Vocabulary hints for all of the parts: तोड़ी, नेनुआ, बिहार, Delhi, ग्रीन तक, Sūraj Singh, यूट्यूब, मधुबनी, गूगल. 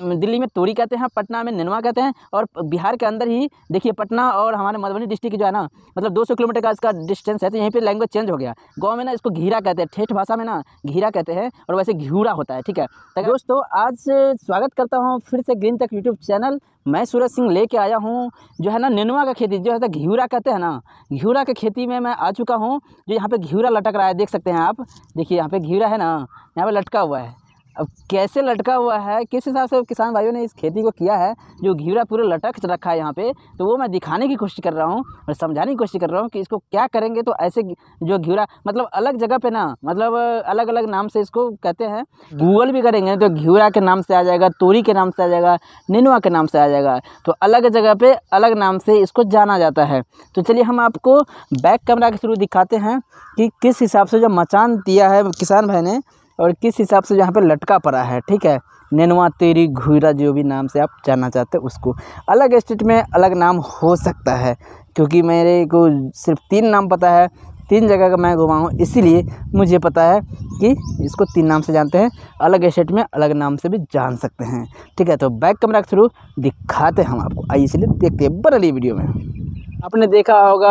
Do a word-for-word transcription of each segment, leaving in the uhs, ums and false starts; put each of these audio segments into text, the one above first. दिल्ली में तोड़ी कहते हैं, पटना में नेनुआ कहते हैं। और बिहार के अंदर ही देखिए पटना और हमारे मधुबनी डिस्ट्रिक्ट जो है ना, मतलब दो सौ किलोमीटर का इसका डिस्टेंस है। तो यहीं पे लैंग्वेज चेंज हो गया। गांव में ना इसको घीरा कहते हैं, ठेठ भाषा में ना घीरा कहते हैं, और वैसे घिरा होता है। ठीक है दोस्तों, आज स्वागत करता हूँ फिर से ग्रीनटक यूट्यूब चैनल। मैं सूरज सिंह लेके आया हूँ जो है ना नेनुआ का खेती, जो है ना घिरा कहते हैं ना, घिरा की खेती में मैं आ चुका हूँ। जो यहाँ पर घिरा लटक रहा है देख सकते हैं आप, देखिए यहाँ पर घिरा है ना, यहाँ पर लटका हुआ है। अब कैसे लटका हुआ है, किस हिसाब से किसान भाइयों ने इस खेती को किया है, जो घिरा पूरा लटक रखा है यहाँ पे, तो वो मैं दिखाने की कोशिश कर रहा हूँ और समझाने की कोशिश कर रहा हूँ कि इसको क्या करेंगे। तो ऐसे जो घिरा, मतलब अलग जगह पे ना, मतलब अलग अलग नाम से इसको कहते हैं। गूगल भी करेंगे तो घिरा के नाम से आ जाएगा, तोड़ी के नाम से आ जाएगा, नेनुआ के नाम से आ जाएगा। तो अलग जगह पर अलग नाम से इसको जाना जाता है। तो चलिए हम आपको बैक कैमरा के थ्रू दिखाते हैं कि किस हिसाब से जो मचान दिया है किसान भाई ने और किस हिसाब से यहाँ पे लटका पड़ा है। ठीक है, नेनुआ, तेरी, घिरा, जो भी नाम से आप जाना चाहते हो उसको, अलग स्टेट में अलग नाम हो सकता है। क्योंकि मेरे को सिर्फ तीन नाम पता है, तीन जगह का मैं घुमा हूँ, इसीलिए मुझे पता है कि इसको तीन नाम से जानते हैं, अलग स्टेट में अलग नाम से भी जान सकते हैं। ठीक है, तो बैक कैमरा के थ्रू दिखाते हैं हम आपको, आइए इसलिए देखते हैं बना वीडियो में। आपने देखा होगा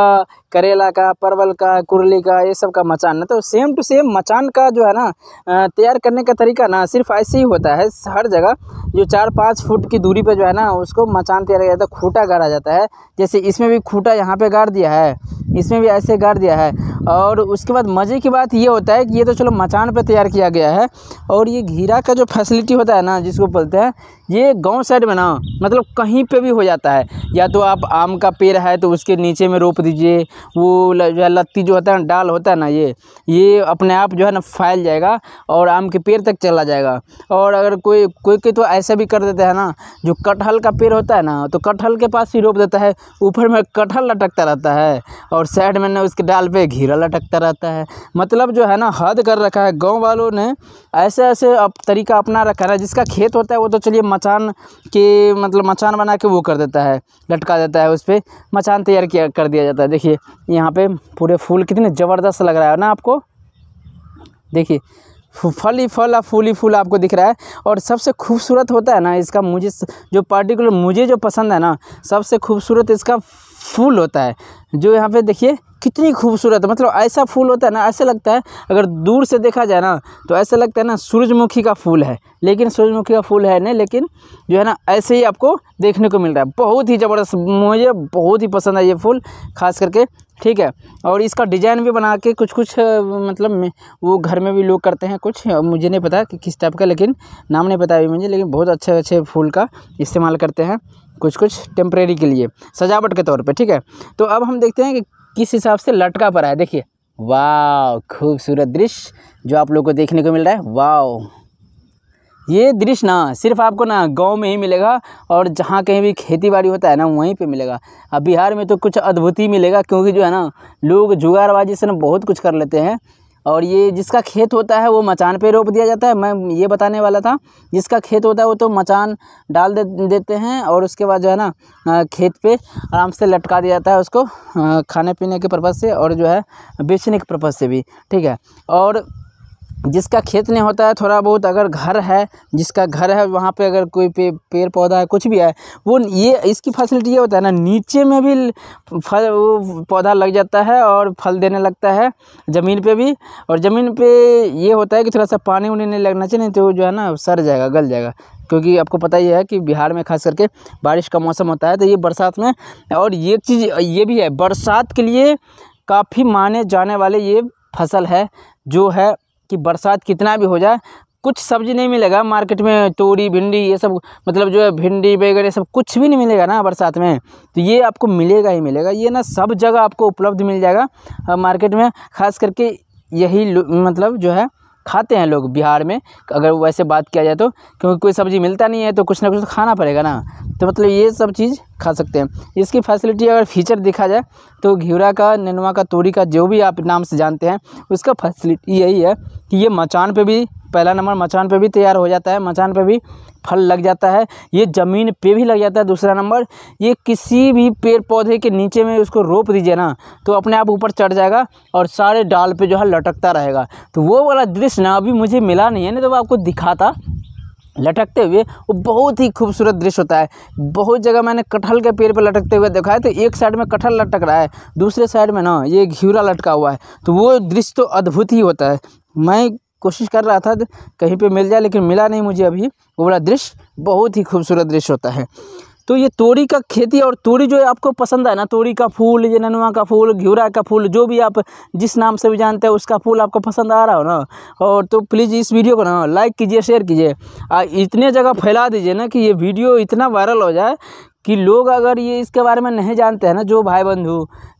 करेला का, परवल का, कुरली का, ये सब का मचान ना, तो सेम टू सेम मचान का जो है ना तैयार करने का तरीका ना सिर्फ ऐसे ही होता है। हर जगह जो चार पाँच फुट की दूरी पे जो है ना उसको मचान तैयार किया जाता है, खूँटा गाड़ा जाता है। जैसे इसमें भी खूँटा यहाँ पे गाड़ दिया है, इसमें भी ऐसे गाड़ दिया है। और उसके बाद मज़े की बात ये होता है कि ये तो चलो मचान पर तैयार किया गया है, और ये घिरा का जो फैसिलिटी होता है ना जिसको बोलते हैं, ये गाँव साइड में ना मतलब कहीं पर भी हो जाता है। या तो आप आम का पेड़ है तो उसके नीचे में रोप दीजिए, वो जो है लत्ती जो होता है ना, डाल होता है ना, ये ये अपने आप जो है ना फैल जाएगा और आम के पेड़ तक चला जाएगा। और अगर कोई कोई के तो ऐसा भी कर देते हैं ना, जो कटहल का पेड़ होता है ना, तो कटहल के पास ही रोप देता है, ऊपर में कटहल लटकता रहता है और साइड में ना उसके डाल पे घिरा लटकता रहता है। मतलब जो है ना हद कर रखा है, गाँव वालों ने ऐसे ऐसे अब तरीका अपना रखा है। जिसका खेत होता है वो तो चलिए मचान के मतलब मचान बना के वो कर देता है, लटका देता है, उस पर मचान तैयार किया कर दिया जाता है। देखिए यहाँ पे पूरे फूल कितने ज़बरदस्त लग रहा है ना आपको, देखिए फल ही फल, फूल ही फूल आपको दिख रहा है। और सबसे खूबसूरत होता है ना इसका, मुझे जो पार्टिकुलर मुझे जो पसंद है ना, सबसे खूबसूरत इसका फूल होता है। जो यहाँ पे देखिए कितनी खूबसूरत, मतलब ऐसा फूल होता है ना, ऐसा लगता है अगर दूर से देखा जाए ना तो ऐसा लगता है ना सूरजमुखी का फूल है, लेकिन सूरजमुखी का फूल है नहीं, लेकिन जो है ना ऐसे ही आपको देखने को मिल रहा है। बहुत ही ज़बरदस्त, मुझे बहुत ही पसंद है ये फूल खास करके। ठीक है, और इसका डिज़ाइन भी बना के कुछ कुछ मतलब वो घर में भी लोग करते हैं, कुछ मुझे नहीं पता कि किस टाइप का, लेकिन नाम नहीं पता अभी मुझे, लेकिन बहुत अच्छे अच्छे फूल का इस्तेमाल करते हैं कुछ कुछ टेम्परेरी के लिए, सजावट के तौर पे। ठीक है, तो अब हम देखते हैं कि किस हिसाब से लटका पड़ा है। देखिए वाह, खूबसूरत दृश्य जो आप लोगों को देखने को मिल रहा है। वाह, ये दृश्य ना सिर्फ आपको ना गांव में ही मिलेगा, और जहाँ कहीं भी खेतीबाड़ी होता है ना वहीं पे मिलेगा। अब बिहार में तो कुछ अद्भुत ही मिलेगा, क्योंकि जो है ना लोग जुगाड़बाजी से ना बहुत कुछ कर लेते हैं। और ये जिसका खेत होता है वो मचान पे रोप दिया जाता है, मैं ये बताने वाला था। जिसका खेत होता है वो तो मचान डाल दे देते हैं और उसके बाद जो है ना खेत पे आराम से लटका दिया जाता है उसको, खाने पीने के पर्पज़ से और जो है बेचने के पर्पज़ से भी। ठीक है, और जिसका खेत नहीं होता है, थोड़ा बहुत अगर घर है, जिसका घर है वहाँ पे अगर कोई पे, पेड़ पौधा है, कुछ भी है, वो ये इसकी फैसिलिटी ये होता है ना, नीचे में भी फल वो पौधा लग जाता है और फल देने लगता है, ज़मीन पे भी। और ज़मीन पे ये होता है कि थोड़ा सा पानी उनी नहीं लगना चाहिए, नहीं तो जो है ना सड़ जाएगा, गल जाएगा। क्योंकि आपको पता ही है कि बिहार में खास करके बारिश का मौसम होता है, तो ये बरसात में। और ये चीज़ ये भी है, बरसात के लिए काफ़ी माने जाने वाले ये फसल है, जो है कि बरसात कितना भी हो जाए, कुछ सब्ज़ी नहीं मिलेगा मार्केट में, तोरी, भिंडी, ये सब मतलब जो है भिंडी वगैरह सब कुछ भी नहीं मिलेगा ना बरसात में, तो ये आपको मिलेगा ही मिलेगा। ये ना सब जगह आपको उपलब्ध मिल जाएगा मार्केट में, ख़ास करके यही मतलब जो है खाते हैं लोग बिहार में, अगर वैसे बात किया जाए तो, क्योंकि कोई सब्ज़ी मिलता नहीं है तो कुछ ना कुछ खाना पड़ेगा ना, तो मतलब ये सब चीज़ खा सकते हैं। इसकी फैसिलिटी अगर फीचर देखा जाए तो घिरा का, नेनुआ का, तोड़ी का, जो भी आप नाम से जानते हैं, उसका फैसिलिटी यही है कि ये मचान पे भी, पहला नंबर मचान पे भी तैयार हो जाता है, मचान पे भी फल लग जाता है, ये ज़मीन पे भी लग जाता है। दूसरा नंबर, ये किसी भी पेड़ पौधे के नीचे में उसको रोप दीजिए ना तो अपने आप ऊपर चढ़ जाएगा और सारे डाल पे जो है लटकता रहेगा। तो वो वाला दृश्य ना अभी मुझे मिला नहीं है, नहीं तो मैं आपको दिखाता। लटकते हुए, वो बहुत ही खूबसूरत दृश्य होता है। बहुत जगह मैंने कटहल के पेड़ पर लटकते हुए देखा है, तो एक साइड में कटहल लटक रहा है, दूसरे साइड में ना ये घिरा लटका हुआ है, तो वो दृश्य तो अद्भुत ही होता है। मैं कोशिश कर रहा था कहीं पे मिल जाए, लेकिन मिला नहीं मुझे अभी। वो वाला दृश्य बहुत ही खूबसूरत दृश्य होता है। तो ये तोड़ी का खेती, और तोड़ी जो आपको पसंद है ना, तोड़ी का फूल, ये नेनुआ का फूल, घिरा का फूल, जो भी आप जिस नाम से भी जानते हैं उसका फूल आपको पसंद आ रहा हो ना, और तो प्लीज़ इस वीडियो को ना लाइक कीजिए, शेयर कीजिए, इतने जगह फैला दीजिए ना कि ये वीडियो इतना वायरल हो जाए कि लोग अगर ये इसके बारे में नहीं जानते हैं ना, जो भाई बंधु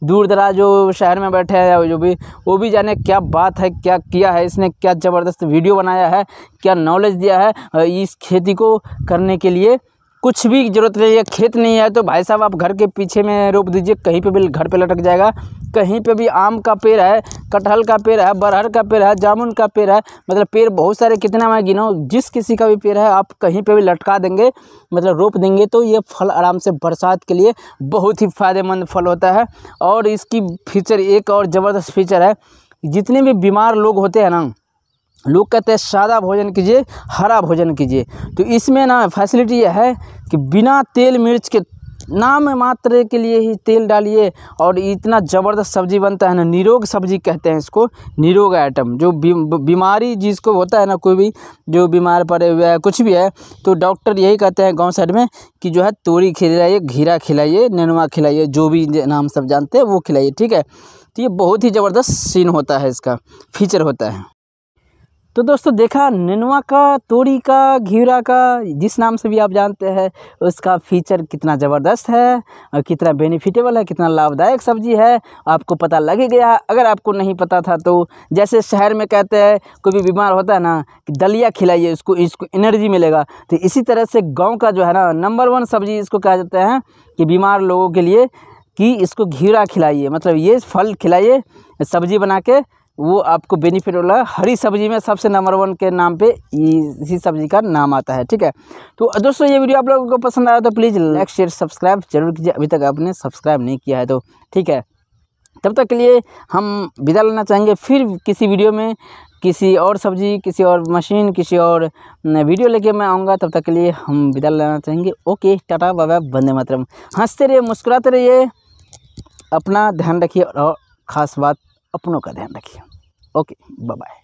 दूर दराज जो शहर में बैठे हैं या जो भी, वो भी जाने क्या बात है, क्या किया है इसने, क्या ज़बरदस्त वीडियो बनाया है, क्या नॉलेज दिया है। इस खेती को करने के लिए कुछ भी ज़रूरत नहीं है। खेत नहीं है तो भाई साहब आप घर के पीछे में रोप दीजिए, कहीं पे भी घर पे लटक जाएगा। कहीं पे भी आम का पेड़ है, कटहल का पेड़ है, बरहर का पेड़ है, जामुन का पेड़ है, मतलब पेड़ बहुत सारे, कितना मैं गिनाऊं, जिस किसी का भी पेड़ है आप कहीं पे भी लटका देंगे, मतलब रोप देंगे, तो ये फल आराम से बरसात के लिए बहुत ही फ़ायदेमंद फल होता है। और इसकी फीचर, एक और ज़बरदस्त फीचर है, जितने भी बीमार लोग होते हैं ना, लोग कहते हैं सादा भोजन कीजिए, हरा भोजन कीजिए, तो इसमें ना फैसिलिटी यह है कि बिना तेल मिर्च के, नाम मात्र के लिए ही तेल डालिए, और इतना ज़बरदस्त सब्जी बनता है ना, निरोग सब्जी कहते हैं इसको, निरोग आइटम। जो बी, बीमारी जिसको होता है ना, कोई भी जो बीमार पड़े हुए है, कुछ भी है, तो डॉक्टर यही कहते हैं गांव साइड में कि जो है तोड़ी खिलाइए, घीरा खिलाइए, नेनुआ खिलाइए, जो भी नाम सब जानते हैं वो खिलाइए, ठीक है। तो ये बहुत ही ज़बरदस्त सीन होता है, इसका फीचर होता है। तो दोस्तों देखा, नेनुआ का, तोड़ी का, घिरा का, जिस नाम से भी आप जानते हैं, उसका फीचर कितना ज़बरदस्त है और कितना बेनिफिटेबल है, कितना लाभदायक सब्जी है, आपको पता लग ही गया। अगर आपको नहीं पता था तो जैसे शहर में कहते हैं कोई भी बीमार होता है ना कि दलिया खिलाइए, इसको इसको एनर्जी मिलेगा, तो इसी तरह से गाँव का जो है ना नंबर वन सब्जी इसको कहा जाता है कि बीमार लोगों के लिए, कि इसको घिरा खिलाइए, मतलब ये फल खिलाइए सब्जी बना के, वो आपको बेनिफिट वाला। हरी सब्जी में सबसे नंबर वन के नाम पे इसी सब्ज़ी का नाम आता है, ठीक है। तो दोस्तों ये वीडियो आप लोगों को पसंद आया तो प्लीज़ लाइक, शेयर, सब्सक्राइब जरूर कीजिए, अभी तक आपने सब्सक्राइब नहीं किया है तो, ठीक है। तब तक के लिए हम विदा लेना चाहेंगे, फिर किसी वीडियो में किसी और सब्ज़ी, किसी और मशीन, किसी और वीडियो लेके मैं आऊँगा। तब तक के लिए हम विदा लेना चाहेंगे। Okay, tata, bye bye, Vande Mataram. हंसते रहिए, मुस्कुराते रहिए, अपना ध्यान रखिए, और ख़ास बात अपनों का ध्यान रखिए। Okay, bye bye.